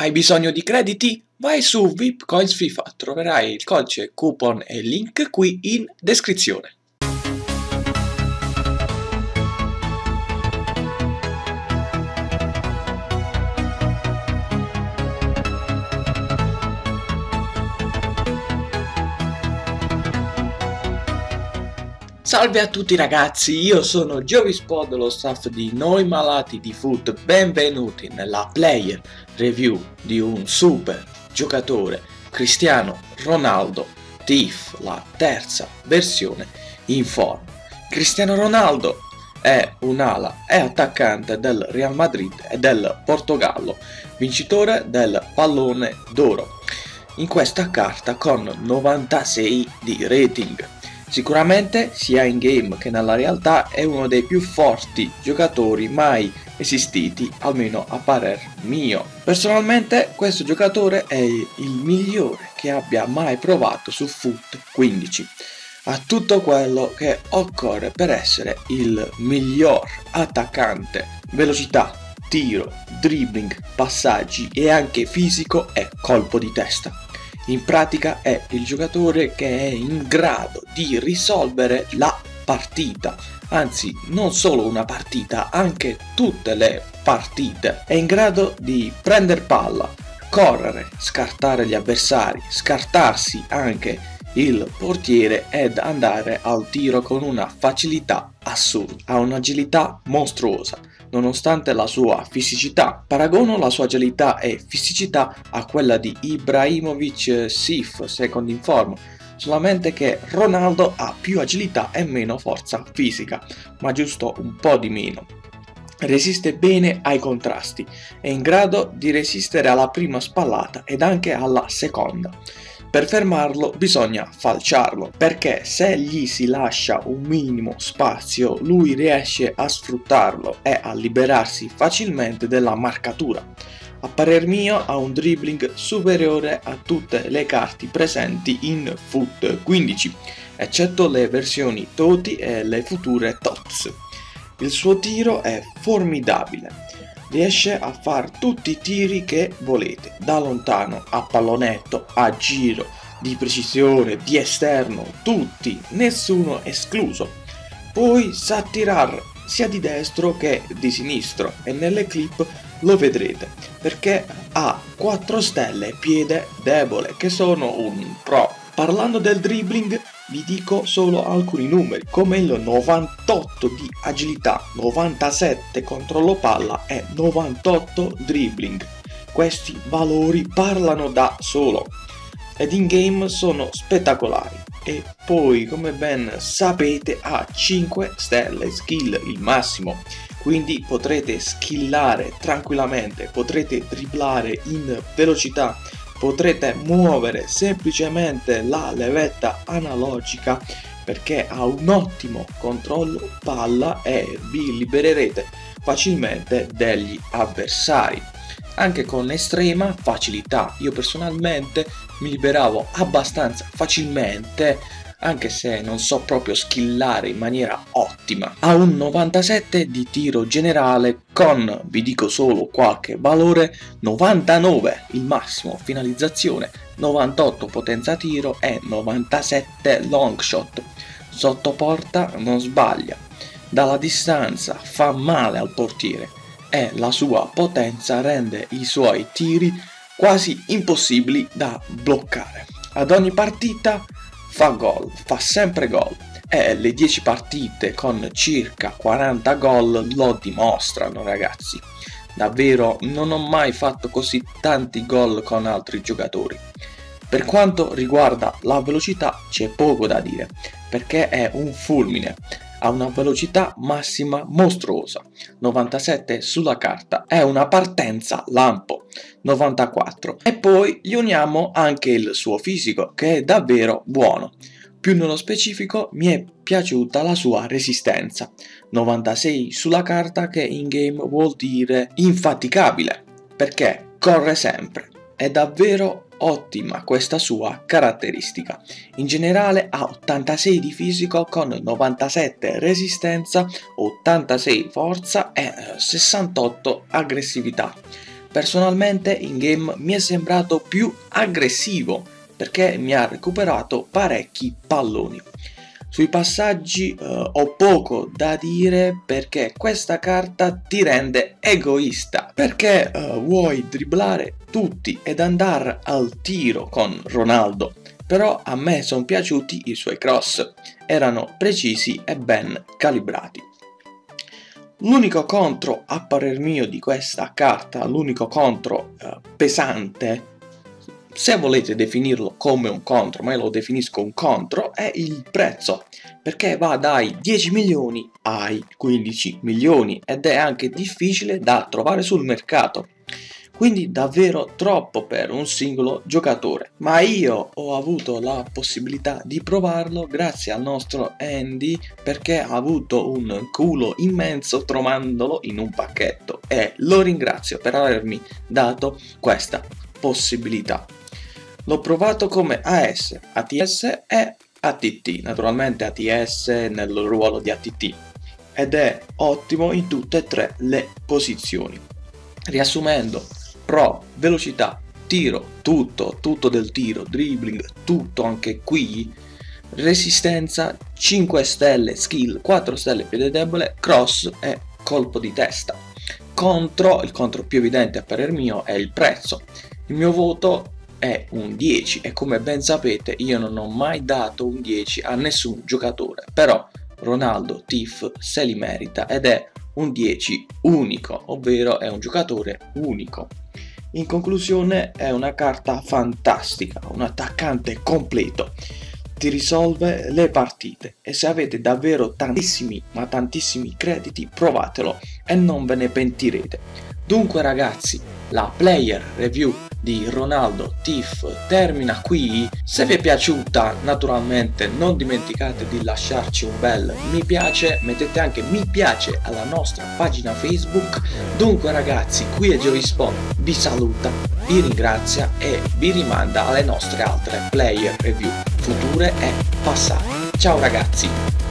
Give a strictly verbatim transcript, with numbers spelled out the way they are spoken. Hai bisogno di crediti? Vai su VipCoins FIFA, troverai il codice, coupon e il link qui in descrizione. Salve a tutti ragazzi, io sono Giovi Spo dello staff di Noi Malati di F U T, benvenuti nella player review di un super giocatore, Cristiano Ronaldo T I F, la terza versione in forma. Cristiano Ronaldo è un'ala, è attaccante del Real Madrid e del Portogallo, vincitore del pallone d'oro, in questa carta con novantasei di rating. Sicuramente sia in game che nella realtà è uno dei più forti giocatori mai esistiti, almeno a parer mio. Personalmente questo giocatore è il migliore che abbia mai provato su FUT quindici. Ha tutto quello che occorre per essere il miglior attaccante. Velocità, tiro, dribbling, passaggi e anche fisico e colpo di testa. In pratica è il giocatore che è in grado di risolvere la partita, anzi non solo una partita, anche tutte le partite. È in grado di prendere palla, correre, scartare gli avversari, scartarsi anche il portiere ed andare al tiro con una facilità assurda. Ha un'agilità mostruosa. Nonostante la sua fisicità, paragono la sua agilità e fisicità a quella di Ibrahimovic S I F, secondo in forma, solamente che Ronaldo ha più agilità e meno forza fisica, ma giusto un po' di meno. Resiste bene ai contrasti, è in grado di resistere alla prima spallata ed anche alla seconda. Per fermarlo bisogna falciarlo, perché se gli si lascia un minimo spazio lui riesce a sfruttarlo e a liberarsi facilmente dalla marcatura. A parer mio ha un dribbling superiore a tutte le carte presenti in FUT quindici, eccetto le versioni TOTY e le future T O T S. Il suo tiro è formidabile. Riesce a fare tutti i tiri che volete, da lontano, a pallonetto, a giro, di precisione, di esterno, tutti, nessuno escluso. Poi sa tirare sia di destro che di sinistro e nelle clip lo vedrete, perché ha quattro stelle piede debole che sono un pro. Parlando del dribbling vi dico solo alcuni numeri, come il novantotto di agilità, novantasette controllo palla e novantotto dribbling. Questi valori parlano da solo ed in game sono spettacolari. E poi, come ben sapete, ha cinque stelle skill il massimo, quindi potrete skillare tranquillamente, potrete triplare in velocità, potrete muovere semplicemente la levetta analogica perché ha un ottimo controllo palla e vi libererete facilmente dagli avversari. Anche con estrema facilità, io personalmente mi liberavo abbastanza facilmente anche se non so proprio skillare in maniera ottima. Ha un novantasette di tiro generale con, vi dico solo qualche valore, novantanove il massimo finalizzazione, novantotto potenza tiro e novantasette long shot. Sotto porta non sbaglia, dalla distanza fa male al portiere e la sua potenza rende i suoi tiri quasi impossibili da bloccare. Ad ogni partita fa gol, fa sempre gol e le dieci partite con circa quaranta gol lo dimostrano ragazzi. Davvero non ho mai fatto così tanti gol con altri giocatori. Per quanto riguarda la velocità c'è poco da dire perché è un fulmine. Ha una velocità massima mostruosa, novantasette sulla carta, è una partenza lampo, novantaquattro. E poi gli uniamo anche il suo fisico che è davvero buono. Più nello specifico mi è piaciuta la sua resistenza, novantasei sulla carta, che in game vuol dire infaticabile perché corre sempre. È davvero ottima questa sua caratteristica. In generale ha ottantasei di fisico con novantasette resistenza, ottantasei forza e sessantotto aggressività. Personalmente in game mi è sembrato più aggressivo perché mi ha recuperato parecchi palloni. Sui passaggi eh, ho poco da dire perché questa carta ti rende egoista, perché eh, vuoi dribblare tutti ed andare al tiro con Ronaldo, però a me sono piaciuti i suoi cross, erano precisi e ben calibrati. L'unico contro a parer mio di questa carta, l'unico contro eh, pesante, se volete definirlo come un contro, ma io lo definisco un contro, è il prezzo, perché va dai dieci milioni ai quindici milioni ed è anche difficile da trovare sul mercato, quindi davvero troppo per un singolo giocatore. Ma io ho avuto la possibilità di provarlo grazie al nostro Andy, perché ha avuto un culo immenso trovandolo in un pacchetto e lo ringrazio per avermi dato questa possibilità. L'ho provato come A S, A T S e A T T, naturalmente A T S nel ruolo di A T T, ed è ottimo in tutte e tre le posizioni. Riassumendo, pro, velocità, tiro, tutto, tutto del tiro, dribbling, tutto anche qui, resistenza, cinque stelle, skill, quattro stelle piede debole, cross e colpo di testa. Contro, il contro più evidente a parer mio è il prezzo. Il mio voto è un dieci e come ben sapete io non ho mai dato un dieci a nessun giocatore, però Ronaldo T I F se li merita ed è un dieci unico, ovvero è un giocatore unico. In conclusione è una carta fantastica, un attaccante completo, ti risolve le partite e se avete davvero tantissimi ma tantissimi crediti provatelo e non ve ne pentirete. Dunque ragazzi, la player review di Ronaldo T I F termina qui. Se vi è piaciuta naturalmente non dimenticate di lasciarci un bel mi piace, mettete anche mi piace alla nostra pagina Facebook. Dunque ragazzi, qui è Giovi Spo, vi saluta, vi ringrazia e vi rimanda alle nostre altre player review future e passate. Ciao ragazzi!